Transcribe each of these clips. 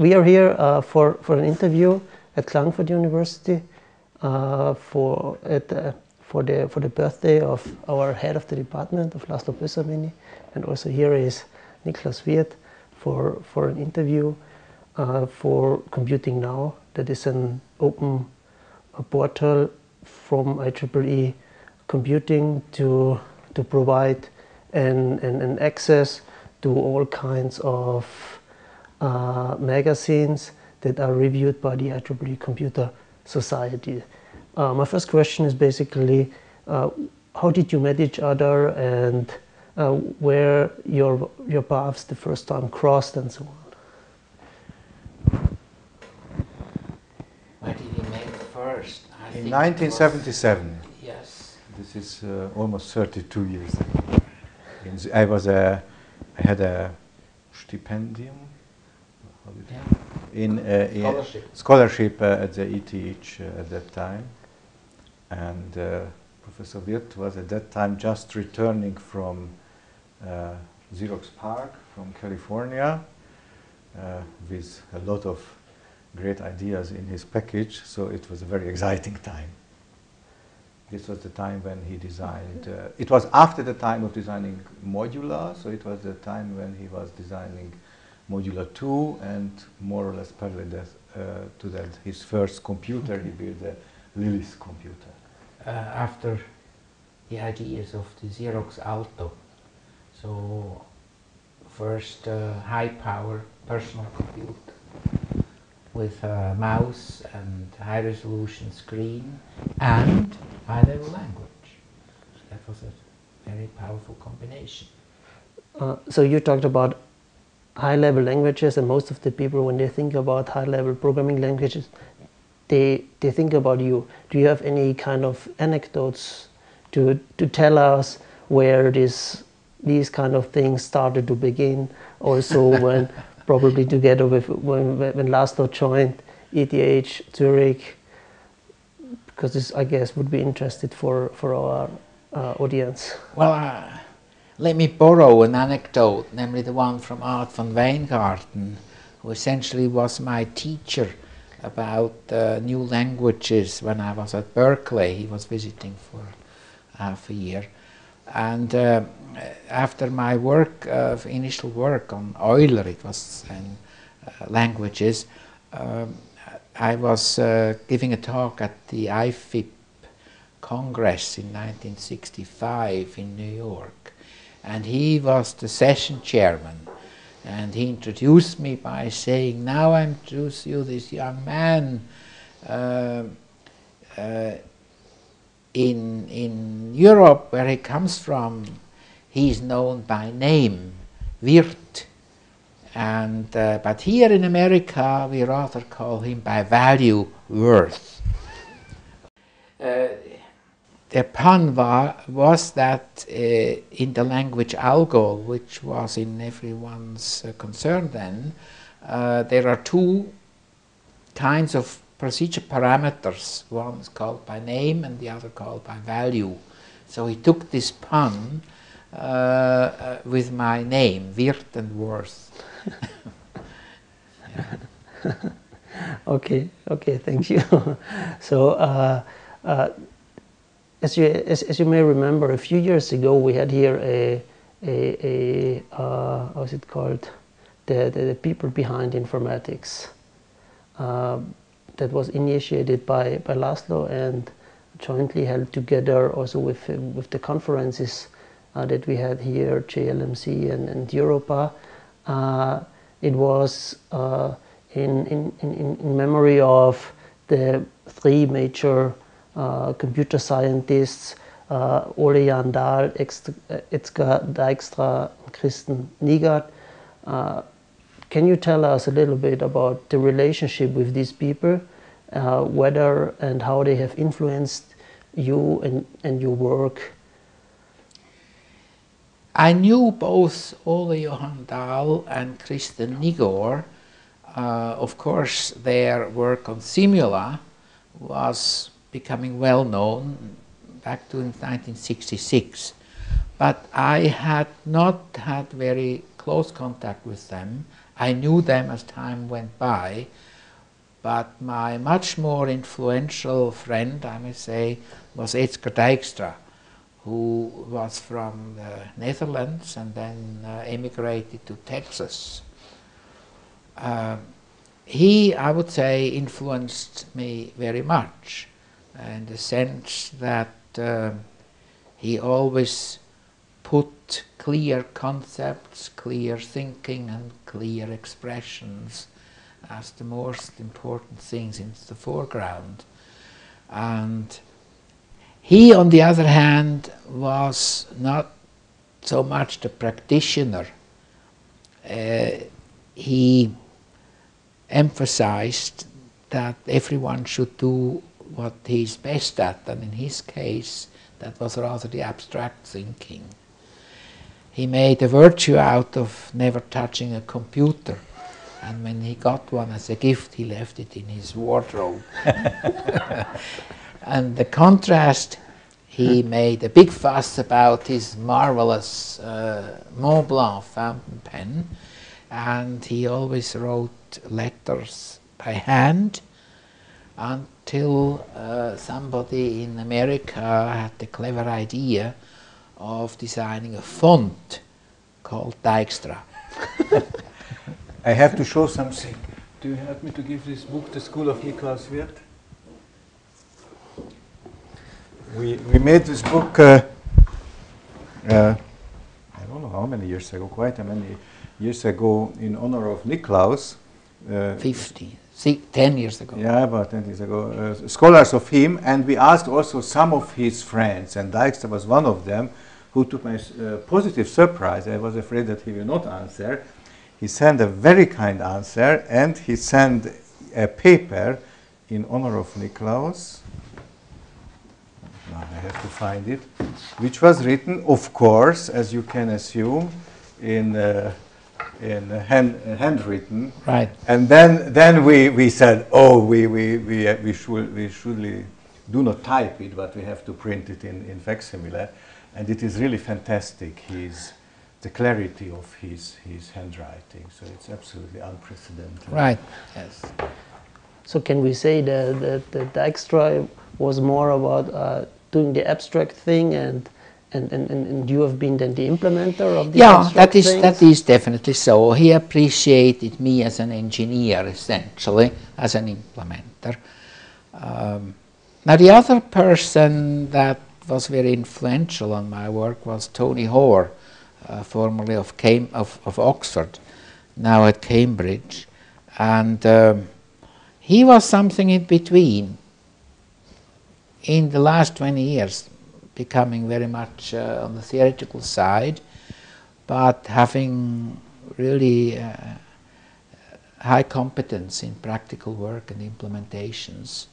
we are here for an interview at Klagenfurt University for the birthday of our head of the department, of Laszlo Böszörmenyi, and also here is Niklaus Wirth for an interview for Computing Now. That is an open portal from IEEE Computing to provide an access to all kinds of magazines that are reviewed by the IEEE Computer Society. My first question is basically, how did you meet each other, and where your paths the first time crossed, and so on? Where did we meet first? In 1977. Yes. This is almost 32 years ago. I was I had a stipendium. Yeah. In scholarship at the ETH at that time, and Professor Wirth was at that time just returning from Xerox PARC from California with a lot of great ideas in his package, so it was a very exciting time. This was the time when he designed, it was after the time of designing Modula, so it was the time when he was designing Modula 2, and more or less parallel to that, his first computer, okay. He built a Lilith computer. After the ideas of the Xerox Alto, so first high-power personal computer with a mouse and high-resolution screen and high-level language. So that was a very powerful combination. So you talked about high-level languages, and most of the people, when they think about high-level programming languages, they think about you. Do you have any kind of anecdotes to tell us where these kind of things started to begin? Also, when probably together with when Laszlo joined ETH Zurich, because this, I guess, would be interested for our audience. Well. Let me borrow an anecdote, namely the one from Art von Weingarten, who essentially was my teacher about new languages when I was at Berkeley. He was visiting for half a year. And after my work, initial work on Euler, it was in languages, I was giving a talk at the IFIP Congress in 1965 in New York. And he was the session chairman, and he introduced me by saying, now I introduce you this young man in Europe, where he comes from, he's known by name, Wirth, and but here in America we rather call him by value, Wirth. The pun was that in the language Algol, which was in everyone's concern then, there are two kinds of procedure parameters. One is called by name and the other called by value. So he took this pun with my name, Wirth and Wirth. Okay, thank you. So. As you may remember, a few years ago we had here how is it called, the people behind informatics, that was initiated by Laszlo and jointly held together also with the conferences that we had here, JLMC and Europa. It was in memory of the three major computer scientists, Ole Johan Dahl, Edsger Dijkstra, and Kristen Nygaard. Can you tell us a little bit about the relationship with these people, whether and how they have influenced you and your work? I knew both Ole Johan Dahl and Kristen Nygaard. Of course, their work on Simula was becoming well known back to 1966, but I had not had very close contact with them I knew them as time went by, but my much more influential friend, I may say, was Edsger Dijkstra, who was from the Netherlands and then emigrated to Texas. He, I would say, influenced me very much in the sense that he always put clear concepts, clear thinking and clear expressions as the most important things in the foreground. And he, on the other hand, was not so much the practitioner. He emphasized that everyone should do what he's best at, and in his case that was rather the abstract thinking. He made a virtue out of never touching a computer, and when he got one as a gift he left it in his wardrobe. And the contrast, he made a big fuss about his marvelous Mont Blanc fountain pen, and he always wrote letters by hand until somebody in America had the clever idea of designing a font called Dijkstra. I have to show something. Do you help me to give this book, The School of Niklaus Wirth? We made this book, I don't know how many years ago, quite many years ago, in honor of Niklaus. 10 years ago. Yeah, about 10 years ago. Scholars of him, and we asked also some of his friends, and Dijkstra was one of them, who took my positive surprise. I was afraid that he will not answer. He sent a very kind answer, and he sent a paper in honor of Niklaus. Now I have to find it, which was written, of course, as you can assume, in handwritten, right? And then we said, oh, we surely do not type it, but we have to print it in facsimile, and it is really fantastic. The clarity of his handwriting, so it's absolutely unprecedented. Right. Yes. So can we say that Dijkstra was more about doing the abstract thing and you have been then the implementer of the abstract things? Yeah, that is definitely so. He appreciated me as an engineer, essentially, as an implementer. Now, the other person that was very influential on my work was Tony Hoare, formerly of Oxford, now at Cambridge. And he was something in between. In the last 20 years, becoming very much on the theoretical side, but having really high competence in practical work and implementations.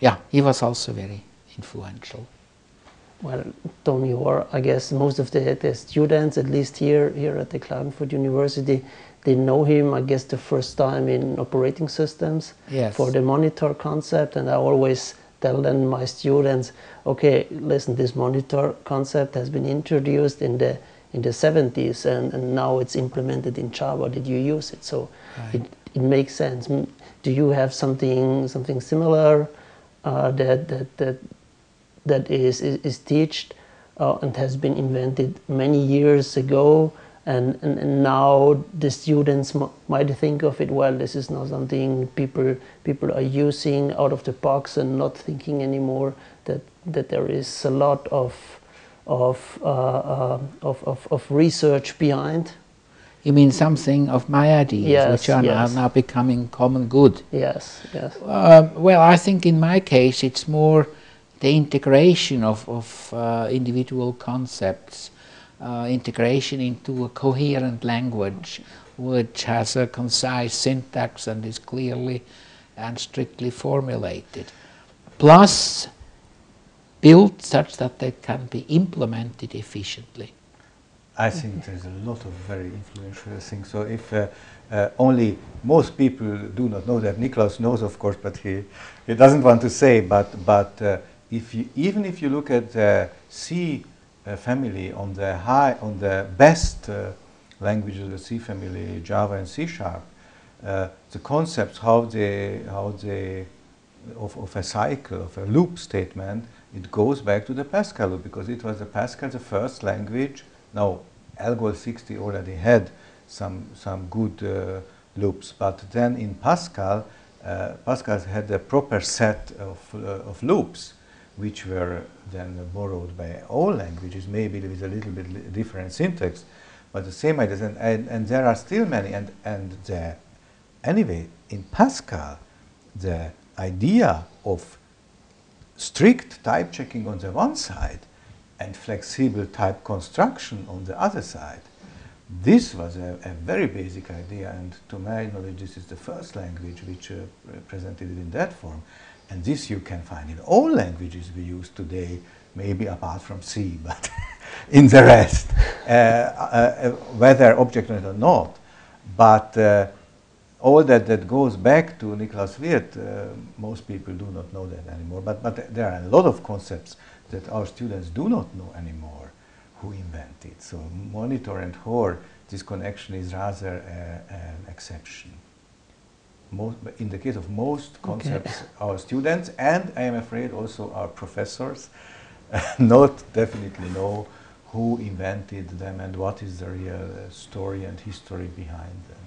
Yeah, he was also very influential. Well, Tony Hoare, I guess most of the students, at least here at the Klagenfurt University, they know him, I guess, the first time in operating systems. Yes. For the monitor concept, and I always tell then my students, okay, listen, this monitor concept has been introduced in the 70s, and now it's implemented in Java. Did you use it? So right. It makes sense. Do you have something similar that is taught and has been invented many years ago, and now the students might think of it, well, this is now something people are using out of the box and not thinking anymore that there is a lot of research behind? You mean something of my ideas, yes, which are now becoming common good? Yes, yes. Well, I think in my case it's more the integration of individual concepts. Integration into a coherent language which has a concise syntax and is clearly and strictly formulated, plus built such that they can be implemented efficiently. I think there's a lot of very influential things, so if only most people do not know that. Niklaus knows, of course, but he doesn't want to say, but even if you look at C family on the best languages, the C family, Java and C#, the concepts of a cycle, of a loop statement, it goes back to the Pascal loop, because it was the Pascal, the first language. Now, Algol 60 already had some good loops, but then in Pascal, Pascal had a proper set of loops, which were then borrowed by all languages, maybe with a little bit different syntax, but the same ideas. And there are still many. Anyway, in Pascal, the idea of strict type checking on the one side and flexible type construction on the other side, this was a very basic idea, and to my knowledge this is the first language which presented it in that form. And this you can find in all languages we use today, maybe apart from C, but in the rest, whether object-oriented or not. But all that goes back to Niklaus Wirth, most people do not know that anymore. But there are a lot of concepts that our students do not know anymore who invented. So Monitor and Hoare, this connection is rather an exception. In the case of most concepts, okay, our students, and I am afraid also our professors, not definitely know who invented them and what is the real story and history behind them.